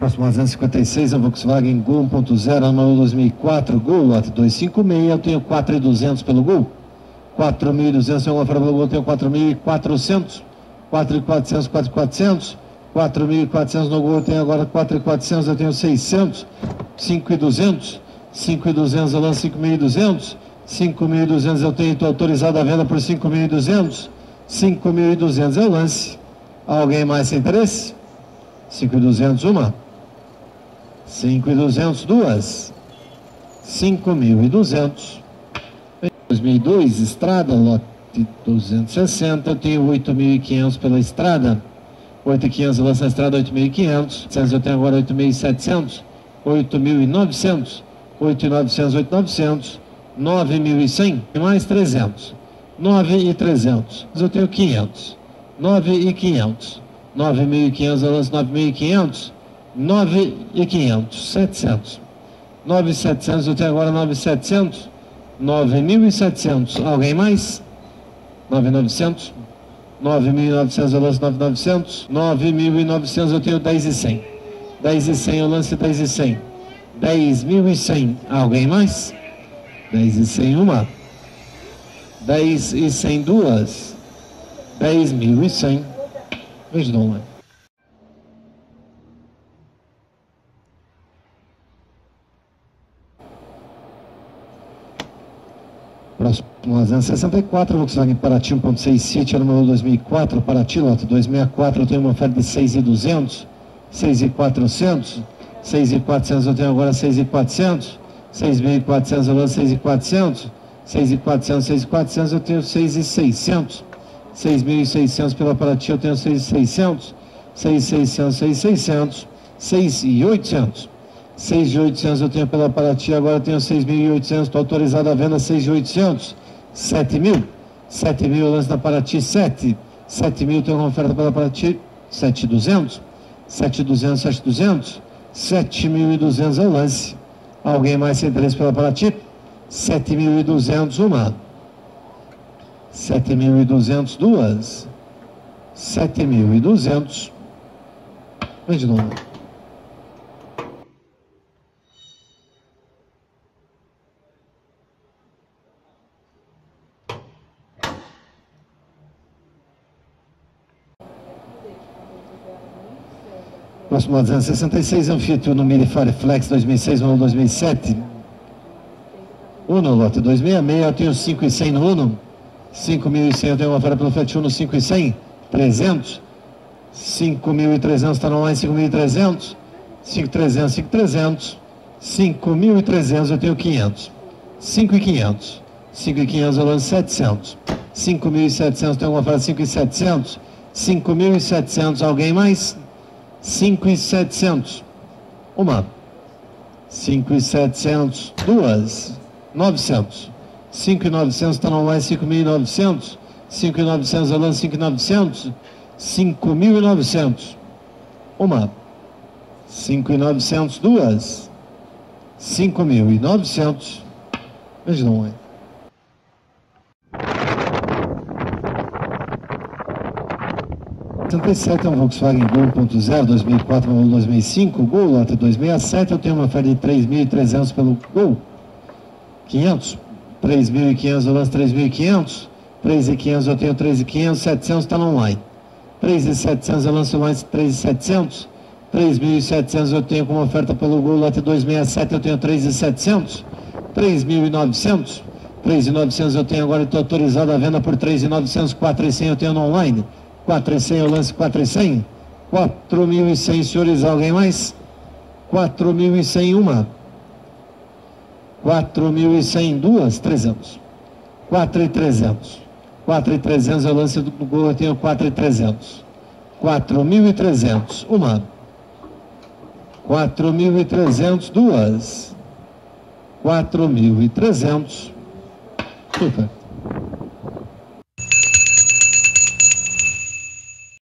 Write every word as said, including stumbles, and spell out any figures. Próximo a duzentos e cinquenta e seis, a Volkswagen Gol um ponto zero, ano dois mil e quatro, Gol, lote duzentos e cinquenta e seis, eu tenho quatro mil e duzentos pelo Gol, quatro mil e duzentos é uma para o Gol, eu tenho quatro mil e quatrocentos, quatro mil e quatrocentos, quatro mil e quatrocentos, quatro mil e quatrocentos no Gol, eu tenho agora quatro mil e quatrocentos, eu tenho seiscentos, cinco mil e duzentos, cinco mil e duzentos eu lanço cinco mil e duzentos, cinco mil e duzentos eu tenho, estou autorizado a venda por cinco mil e duzentos, cinco mil e duzentos eu lance. Alguém mais sem interesse? cinco mil e duzentos uma, cinco mil e duzentos duas, cinco mil e duzentos. dois mil e dois, Estrada, lote duzentos e sessenta, eu tenho oito mil e quinhentos pela Estrada, oito mil e quinhentos eu lanço a Estrada, oito mil e quinhentos, eu tenho agora oito mil e setecentos, oito mil e novecentos, oito mil e novecentos, oito mil e novecentos, nove mil e cem e mais trezentos, nove mil e trezentos, eu tenho quinhentos, nove mil e quinhentos, nove mil e quinhentos, eu lanço nove mil e quinhentos, nove mil e quinhentos, setecentos, nove mil e setecentos, eu tenho agora nove mil e setecentos, nove mil e setecentos, alguém mais? nove mil e novecentos, nove mil e novecentos, eu lanço nove mil e novecentos, nove mil e novecentos, eu tenho dez mil e cem, dez mil e cem, eu lanço dez mil e cem, dez mil e cem, alguém mais? dez mil e cem uma, dez mil e cem duas, dez mil e cem, veja de online. Próximo a duzentos e sessenta e quatro, Volkswagen Parati um ponto seis City, ano dois mil e quatro, Parati, lote duzentos e sessenta e quatro, eu tenho uma oferta de seis mil e duzentos, seis mil e quatrocentos, seis mil e quatrocentos eu tenho agora seis mil e quatrocentos, seis mil e quatrocentos eu lanço seis mil e quatrocentos, seis mil e quatrocentos, seis mil e quatrocentos eu tenho seis mil e seiscentos, seis mil e seiscentos pela Parati eu tenho seis mil e seiscentos, seis mil e seiscentos, seis mil e seiscentos, seis mil e oitocentos, seis mil e oitocentos eu tenho pela Parati, agora eu tenho seis mil e oitocentos, estou autorizado a venda seis mil e oitocentos, sete mil, sete mil eu lanço na Parati, sete, sete mil tenho uma oferta pela Parati, sete mil e duzentos, sete mil e duzentos, sete mil e duzentos, sete mil e duzentos eu lance. Alguém mais sem interesse pela Parati? sete mil e duzentos uma, sete mil e duzentos duas, sete mil e duzentos. Vem de novo. Próximo a duzentos e sessenta e seis, Fiat Uno Milifare Flex dois mil e seis, Uno dois mil e sete, Uno, lote duzentos e sessenta e seis, eu tenho cinco mil e cem no Uno, cinco mil e cem eu tenho uma oferta pelo Fiat Uno, cinco mil e cem, trezentos, cinco mil e trezentos está no online, cinco mil e trezentos, cinco mil e trezentos, cinco mil e trezentos, cinco mil e trezentos eu tenho quinhentos, cinco mil e quinhentos, cinco mil e quinhentos eu lanço setecentos, cinco mil e setecentos eu tenho uma oferta cinco mil e setecentos, cinco mil e setecentos, alguém mais? cinco mil e setecentos, uma, cinco mil e setecentos, duas, novecentos, cinco mil e novecentos está no online, cinco mil e novecentos, cinco mil e novecentos eu lanço cinco mil e novecentos, cinco mil e novecentos, uma, cinco mil e novecentos, duas, cinco mil e novecentos, veja no online. sessenta e sete é um Volkswagen Gol um ponto zero, dois mil e quatro, dois mil e cinco, Gol, lote duzentos e sessenta e sete, eu tenho uma oferta de três mil e trezentos pelo Gol, quinhentos, três mil e quinhentos eu lanço três mil e quinhentos, três mil e quinhentos eu tenho três mil e quinhentos, setecentos está no online, três mil e setecentos eu lanço online três mil e setecentos, três mil e setecentos eu tenho como oferta pelo Gol, lote duzentos e sessenta e sete, eu tenho três mil e setecentos, três mil e novecentos, três mil e novecentos eu tenho agora e estou autorizado a venda por três mil e novecentos, quatro mil e cem eu tenho no online, quatro mil e cem, eu lance quatro mil e cem, quatro mil e cem, senhores, alguém mais? quatro mil e cem, uma, quatro mil e cem, duas, trezentos, quatro mil e trezentos, quatro mil e trezentos, eu lance do Gol, eu tenho quatro mil e trezentos, quatro mil e trezentos, uma, quatro mil e trezentos, duas, quatro mil e trezentos, super.